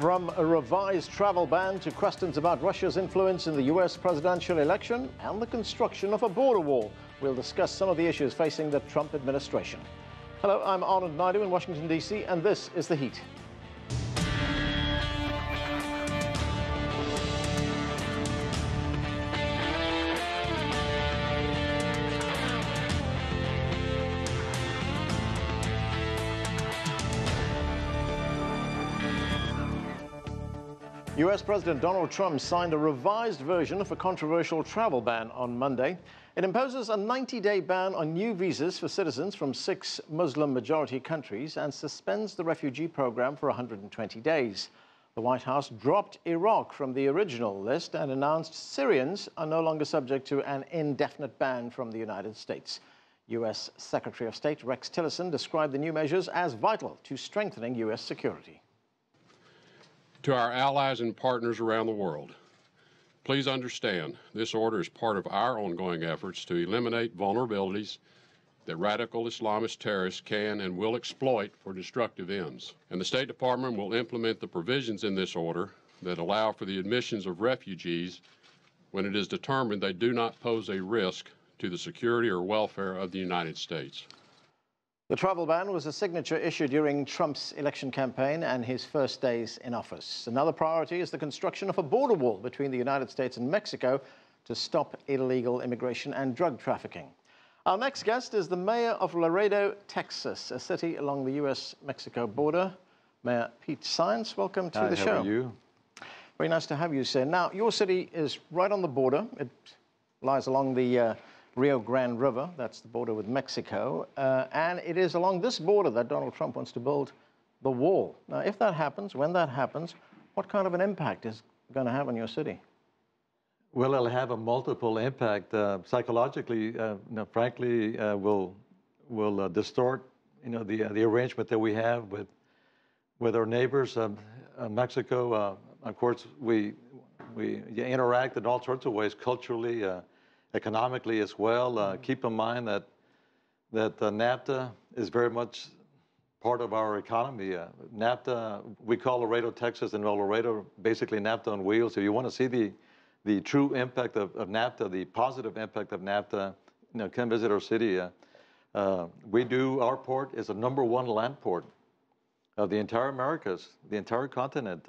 From a revised travel ban to questions about Russia's influence in the U.S. presidential election and the construction of a border wall, we'll discuss some of the issues facing the Trump administration. Hello, I'm Anand Naidoo in Washington, D.C., and this is The Heat. U.S. President Donald Trump signed a revised version of a controversial travel ban on Monday. It imposes a 90-day ban on new visas for citizens from 6 Muslim-majority countries and suspends the refugee program for 120 days. The White House dropped Iraq from the original list and announced Syrians are no longer subject to an indefinite ban from the United States. U.S. Secretary of State Rex Tillerson described the new measures as vital to strengthening U.S. security. To our allies and partners around the world, please understand this order is part of our ongoing efforts to eliminate vulnerabilities that radical Islamist terrorists can and will exploit for destructive ends. And the State Department will implement the provisions in this order that allow for the admissions of refugees when it is determined they do not pose a risk to the security or welfare of the United States. The travel ban was a signature issue during Trump's election campaign and his first days in office. Another priority is the construction of a border wall between the United States and Mexico to stop illegal immigration and drug trafficking. Our next guest is the mayor of Laredo, Texas, a city along the U.S.-Mexico border. Mayor Pete Saenz, welcome to the show. How are you? Very nice to have you, sir. Now, your city is right on the border. It lies along the Rio Grande River, that's the border with Mexico, and it is along this border that Donald Trump wants to build the wall. Now, if that happens, when that happens, what kind of an impact is it going to have on your city? Well, it'll have a multiple impact. Psychologically, frankly, will distort, the arrangement that we have with our neighbors, Mexico. Of course, we interact in all sorts of ways, culturally, economically as well. Keep in mind that NAFTA is very much part of our economy. NAFTA, we call Laredo, Texas, and Laredo basically NAFTA on wheels. If you want to see the true impact of NAFTA, the positive impact of NAFTA, come visit our city. Our port is the #1 land port of the entire Americas, the entire continent.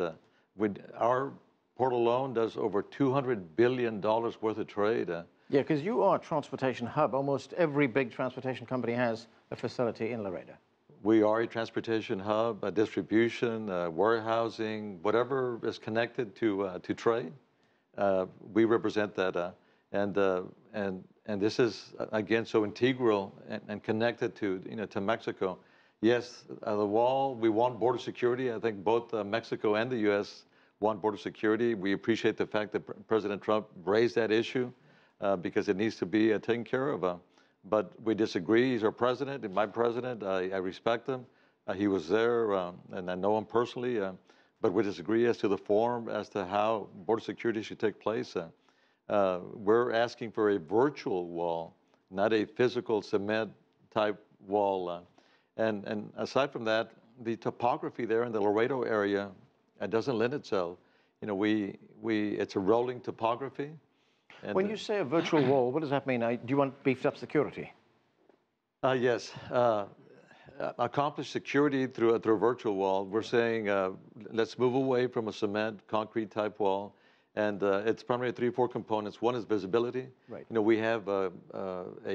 Our port alone does over $200 billion worth of trade. Yeah, because you are a transportation hub. Almost every big transportation company has a facility in Laredo. We are a transportation hub, a distribution, warehousing, whatever is connected to trade. We represent that, and this is again so integral and connected to Mexico. Yes, the wall. We want border security. I think both Mexico and the U.S. want border security. We appreciate the fact that President Trump raised that issue. Because it needs to be taken care of. But we disagree. He's our president and my president. I respect him. He was there, and I know him personally. But we disagree as to the form, as to how border security should take place. We're asking for a virtual wall, not a physical cement-type wall. And aside from that, the topography there in the Laredo area doesn't lend itself. It's a rolling topography. And when you say a virtual wall, what does that mean? Do you want beefed up security? Yes. Accomplish security through a virtual wall. We're saying let's move away from a cement, concrete type wall. And it's primarily 3 or 4 components. One is visibility. Right. We have a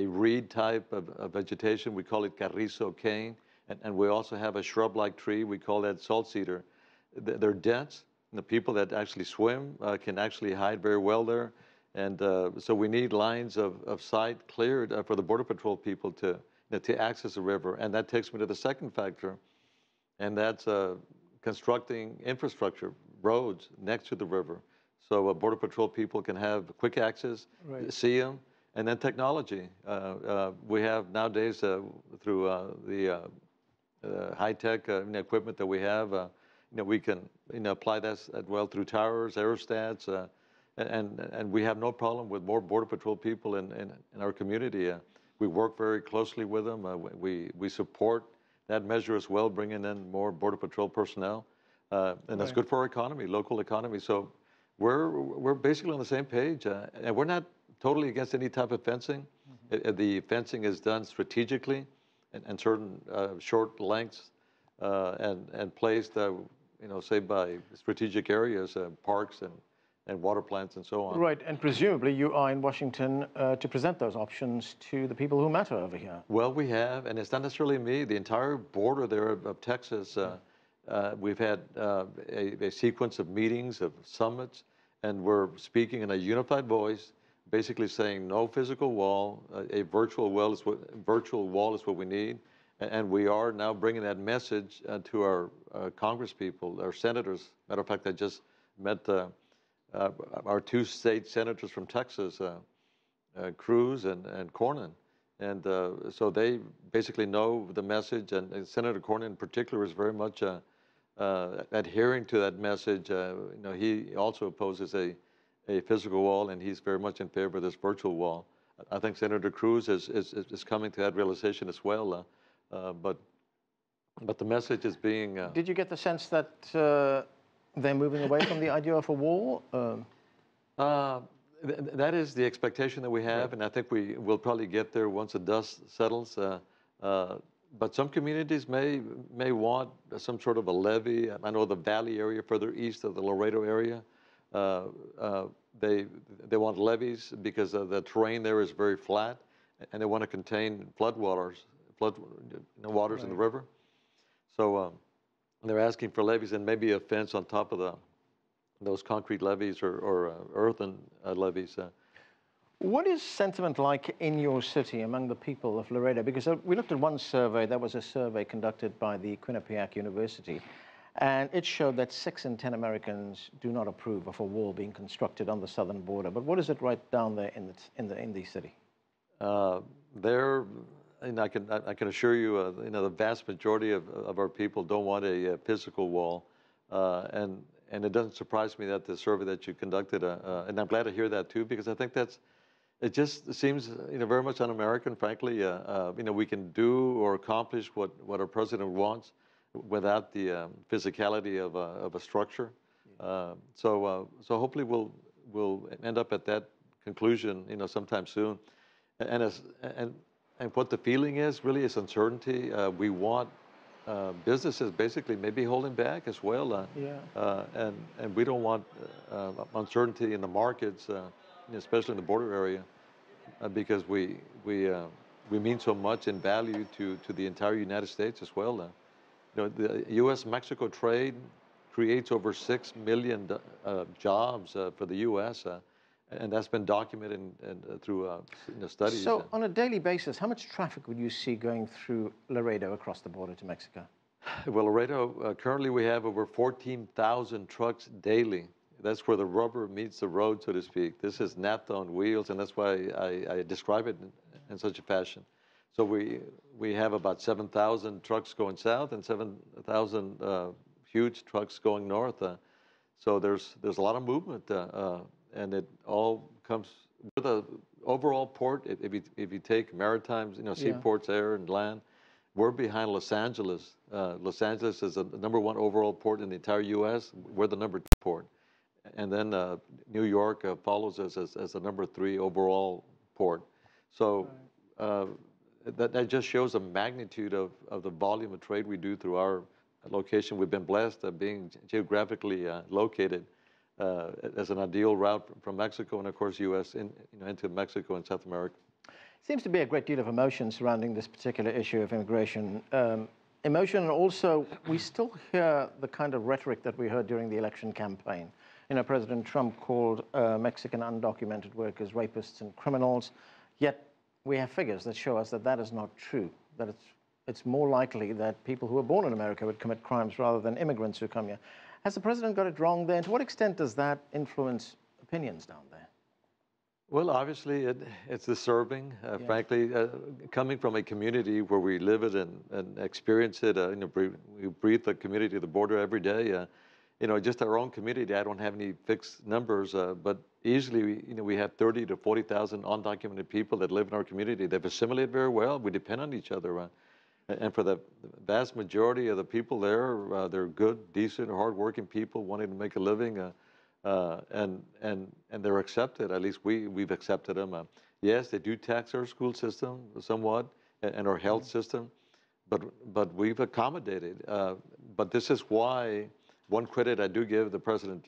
reed type of vegetation. We call it carrizo cane. And we also have a shrub-like tree. We call that salt cedar. They're dense. And the people that actually swim can actually hide very well there. And so we need lines of sight cleared for the Border Patrol people to access the river. And that takes me to the second factor, and that's constructing infrastructure, roads next to the river. So Border Patrol people can have quick access, right, see them, and then technology. We have nowadays through the high-tech equipment that we have, we can apply that as well through towers, aerostats, and we have no problem with more Border Patrol people in our community. We work very closely with them. We support that measure as well, bringing in more Border Patrol personnel. and that's good for our economy, local economy. So we're basically on the same page, and we're not totally against any type of fencing. Mm-hmm. The fencing is done strategically and certain short lengths and placed, you know, say by strategic areas, parks and water plants and so on. Right, and presumably you are in Washington to present those options to the people who matter over here. Well, we have, and it's not necessarily me, the entire border there of Texas, we've had a sequence of meetings, of summits, and we're speaking in a unified voice, basically saying no physical wall, a virtual wall is what we need, and we are now bringing that message to our Congress people, our senators. Matter of fact, I just met our two state senators from Texas, Cruz and Cornyn. And so they basically know the message, and Senator Cornyn in particular is very much adhering to that message. You know, he also opposes a physical wall, and he's very much in favor of this virtual wall. I think Senator Cruz is coming to that realization as well, but the message is being... Did you get the sense that... They're moving away from the idea of a war? That is the expectation that we have, and I think we will probably get there once the dust settles. But some communities may want some sort of a levy. I know the Valley area, further east of the Laredo area, they want levees because of the terrain there is very flat, and they want to contain flood waters in the river. So. They're asking for levees and maybe a fence on top of those concrete levees or earthen levees. What is sentiment like in your city among the people of Laredo? Because we looked at one survey. That was a survey conducted by the Quinnipiac University, and it showed that 6 in 10 Americans do not approve of a wall being constructed on the southern border. But what is it right down there in the city? And I can assure you, you know, the vast majority of our people don't want a physical wall, and it doesn't surprise me that the survey that you conducted, and I'm glad to hear that too, because I think it just seems, you know, very much un-American, frankly. You know, we can do or accomplish what our president wants without the physicality of a structure. So hopefully we'll end up at that conclusion, you know, sometime soon, and what the feeling is really is uncertainty. We want businesses basically maybe holding back as well. And we don't want uncertainty in the markets, especially in the border area, because we mean so much in value to the entire United States as well. You know, the U.S.-Mexico trade creates over 6 million jobs for the U.S., and that's been documented through studies. So on a daily basis, how much traffic would you see going through Laredo across the border to Mexico? Well, Laredo, currently we have over 14,000 trucks daily. That's where the rubber meets the road, so to speak. This is NAFTA on wheels, and that's why I describe it in such a fashion. So we have about 7,000 trucks going south and 7,000 huge trucks going north. So there's a lot of movement. And it all comes with an overall port. If you take maritimes, you know, seaports, air and land, we're behind Los Angeles. Los Angeles is the #1 overall port in the entire U.S. We're the #2 port, and then New York follows us as the #3 overall port. So that just shows the magnitude of the volume of trade we do through our location. We've been blessed of being geographically located as an ideal route from Mexico and, of course, U.S. Into Mexico and South America. Seems to be a great deal of emotion surrounding this particular issue of immigration. Emotion, and also we still hear the kind of rhetoric that we heard during the election campaign. You know, President Trump called Mexican undocumented workers rapists and criminals, yet we have figures that show us that is not true, that it's more likely that people who are born in America would commit crimes rather than immigrants who come here. Has the president got it wrong there? And to what extent does that influence opinions down there? Well, obviously, it's disturbing, frankly, coming from a community where we live it and experience it. You know, we breathe the community, the border every day. You know, just our own community, I don't have any fixed numbers, but easily, we have 30 to 40,000 undocumented people that live in our community. They've assimilated very well. We depend on each other. And for the vast majority of the people there, they're good, decent, hardworking people wanting to make a living, and they're accepted. At least we've accepted them. Yes, they do tax our school system somewhat and our health system, but we've accommodated. But this is why one credit I do give the President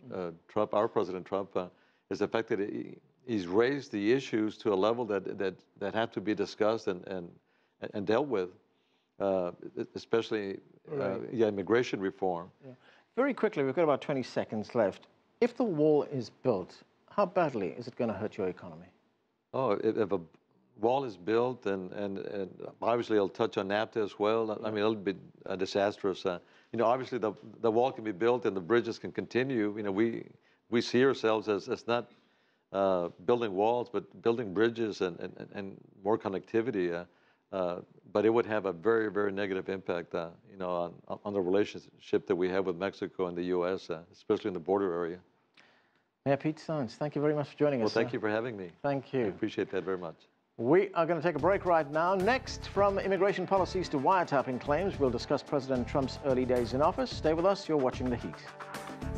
Trump, our President Trump, is the fact that he's raised the issues to a level that have to be discussed and dealt with. Especially immigration reform. Yeah. Very quickly, we've got about 20 seconds left. If the wall is built, how badly is it going to hurt your economy? Oh, if a wall is built, and obviously I'll touch on NAFTA as well. I mean, it'll be disastrous. You know, obviously the wall can be built and the bridges can continue. You know, we see ourselves as not building walls, but building bridges and more connectivity. But it would have a very, very negative impact, you know, on the relationship that we have with Mexico and the U.S., especially in the border area. Mayor Pete Saenz, thank you very much for joining us. Well, thank you for having me. Thank you. I appreciate that very much. We are going to take a break right now. Next, from immigration policies to wiretapping claims, we'll discuss President Trump's early days in office. Stay with us. You're watching The Heat.